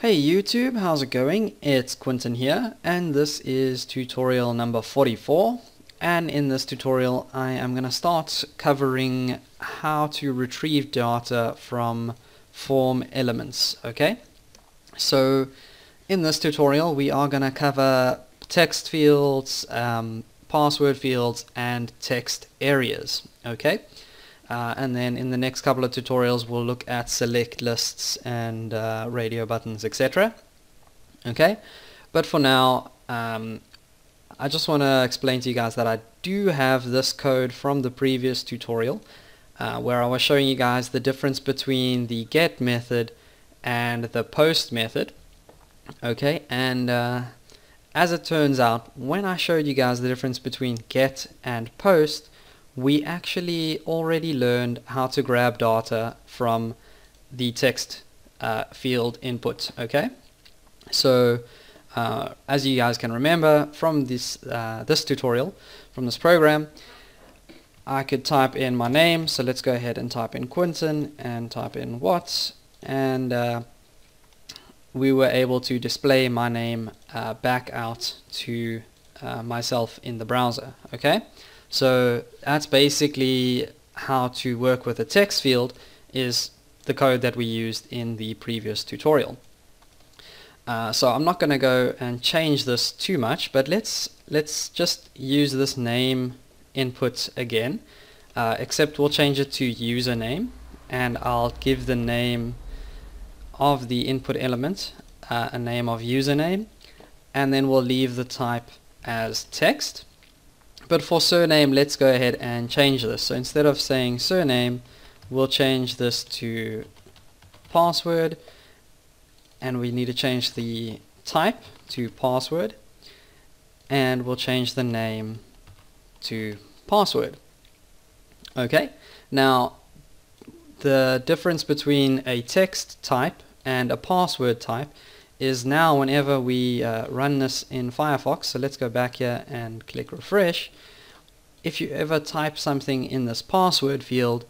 Hey YouTube, how's it going? It's Quinton here, and this is tutorial number 44. And in this tutorial I am going to start covering how to retrieve data from form elements. Okay, so in this tutorial we are going to cover text fields, password fields, and text areas. Okay, and then in the next couple of tutorials we'll look at select lists and radio buttons, etc. Okay, but for now I just want to explain to you guys that I do have this code from the previous tutorial where I was showing you guys the difference between the get method and the post method. Okay, and as it turns out, when I showed you guys the difference between get and post, we actually already learned how to grab data from the text field input. Okay, so as you guys can remember from this tutorial, from this program, I could type in my name. So let's go ahead and type in Quinton and type in Watts, and we were able to display my name back out to myself in the browser. Okay, so that's basically how to work with a text field, is the code that we used in the previous tutorial. So I'm not going to go and change this too much, but let's just use this name input again, except we'll change it to username, and I'll give the name of the input element a name of username, and then we'll leave the type as text. But for surname, let's go ahead and change this. So instead of saying surname, we'll change this to password, and we need to change the type to password, and we'll change the name to password. Okay, now the difference between a text type and a password type is now whenever we run this in Firefox, so let's go back here and click refresh, if you ever type something in this password field,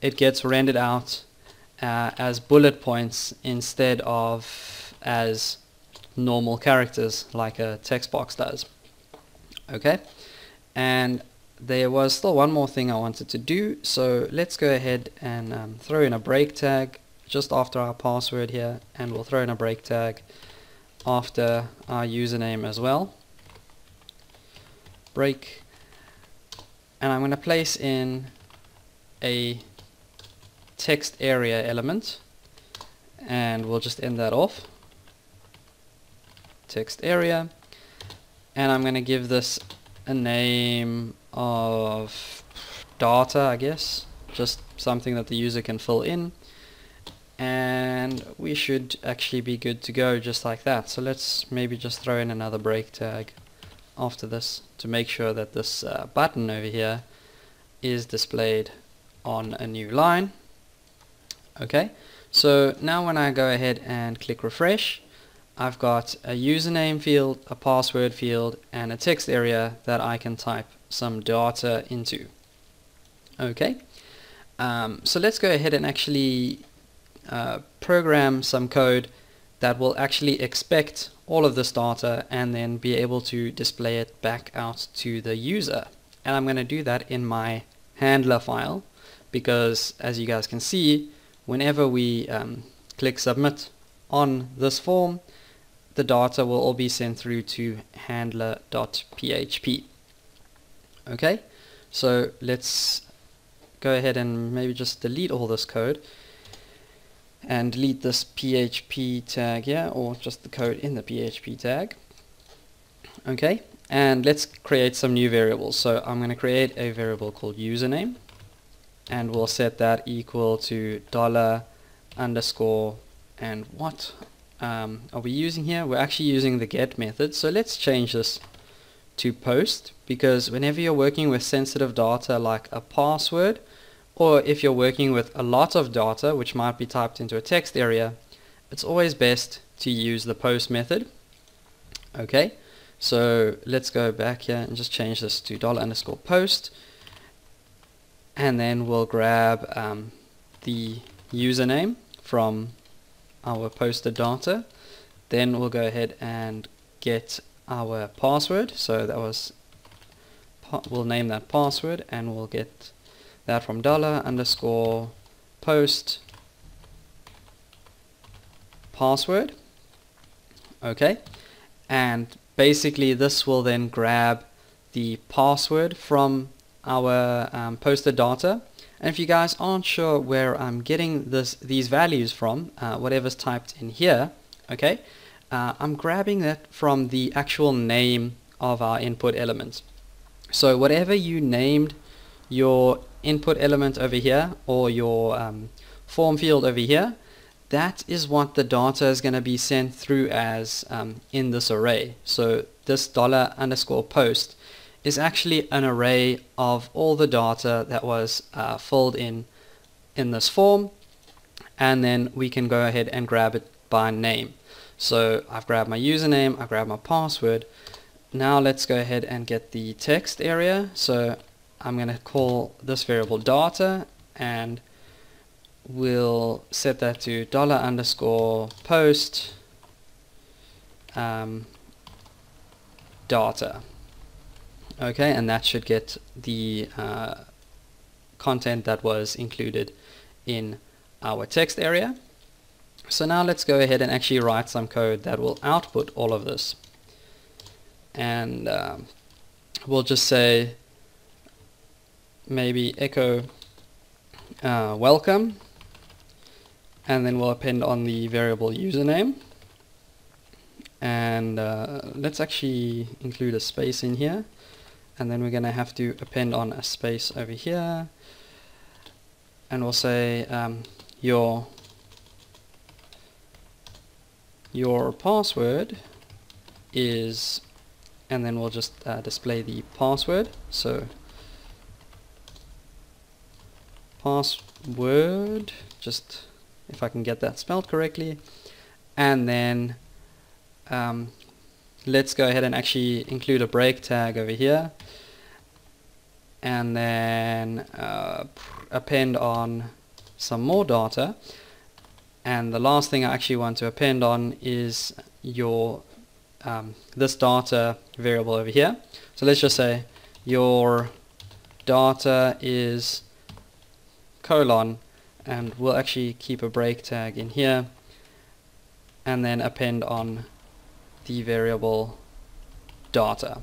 it gets rendered out as bullet points instead of as normal characters like a text box does. Okay, and there was still one more thing I wanted to do, so let's go ahead and throw in a break tag just after our password here, and we'll throw in a break tag after our username as well. Break, and I'm going to place in a text area element, and we'll just end that off. Text area, and I'm going to give this a name of data, I guess, just something that the user can fill in. And we should actually be good to go just like that. So let's maybe just throw in another break tag after this to make sure that this button over here is displayed on a new line. Okay, so now when I go ahead and click refresh, I've got a username field, a password field, and a text area that I can type some data into. Okay, so let's go ahead and actually program some code that will actually expect all of this data and then be able to display it back out to the user. And I'm going to do that in my handler file, because as you guys can see, whenever we click submit on this form, the data will all be sent through to handler.php. Okay, so let's go ahead and maybe just delete all this code and delete this PHP tag here, or just the code in the PHP tag. Okay, and let's create some new variables. So I'm going to create a variable called username, and we'll set that equal to $_, and what are we using here? We're actually using the get method, so let's change this to post, because whenever you're working with sensitive data like a password, or if you're working with a lot of data which might be typed into a text area, it's always best to use the post method. Okay, so let's go back here and just change this to $_post, and then we'll grab the username from our poster data. Then we'll go ahead and get our password. So that was, we'll name that password, and we'll get that from $_post password. Okay, and basically this will then grab the password from our poster data. And if you guys aren't sure where I'm getting these values from, whatever's typed in here, okay, I'm grabbing that from the actual name of our input element. So whatever you named your input element over here, or your form field over here, that is what the data is going to be sent through as in this array. So this $_post is actually an array of all the data that was filled in this form, and then we can go ahead and grab it by name. So I've grabbed my username, I've grabbed my password. Now let's go ahead and get the text area. So I'm going to call this variable data, and we'll set that to $_post data. Okay, and that should get the content that was included in our text area. So now let's go ahead and actually write some code that will output all of this. And we'll just say maybe echo welcome, and then we'll append on the variable username. And let's actually include a space in here. And then we're going to have to append on a space over here, and we'll say your password is, and then we'll just display the password. So password, just if I can get that spelled correctly, and then let's go ahead and actually include a break tag over here, and then append on some more data. And the last thing I actually want to append on is your this data variable over here. So let's just say your data is : and we'll actually keep a break tag in here, and then append on the variable data.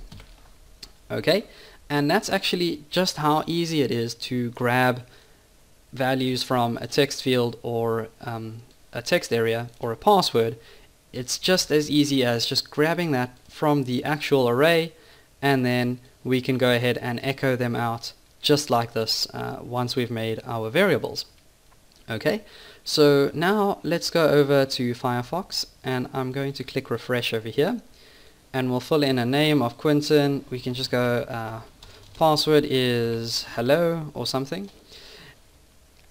Okay, and that's actually just how easy it is to grab values from a text field or a text area or a password. It's just as easy as just grabbing that from the actual array, and then we can go ahead and echo them out just like this once we've made our variables. Okay, so now let's go over to Firefox, and I'm going to click refresh over here, and we'll fill in a name of Quinton. We can just go password is hello or something,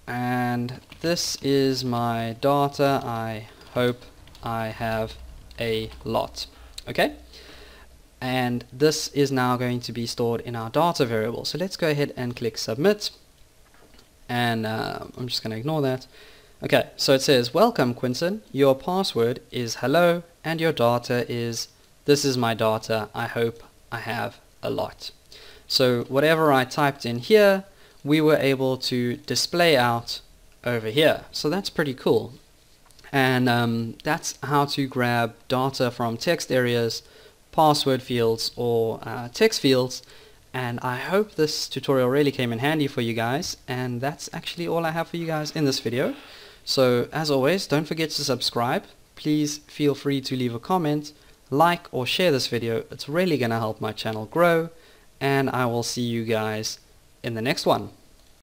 and this is my data. I hope I have a lot. Okay, and this is now going to be stored in our data variable. So let's go ahead and click submit, and I'm just going to ignore that. Okay, so it says welcome Quinton, your password is hello, and your data is, this is my data, I hope I have a lot. So whatever I typed in here, we were able to display out over here. So that's pretty cool. And that's how to grab data from text areas, password fields, or text fields. And I hope this tutorial really came in handy for you guys, and that's actually all I have for you guys in this video. So as always, don't forget to subscribe. Please feel free to leave a comment, like or share this video. It's really going to help my channel grow, and I will see you guys in the next one.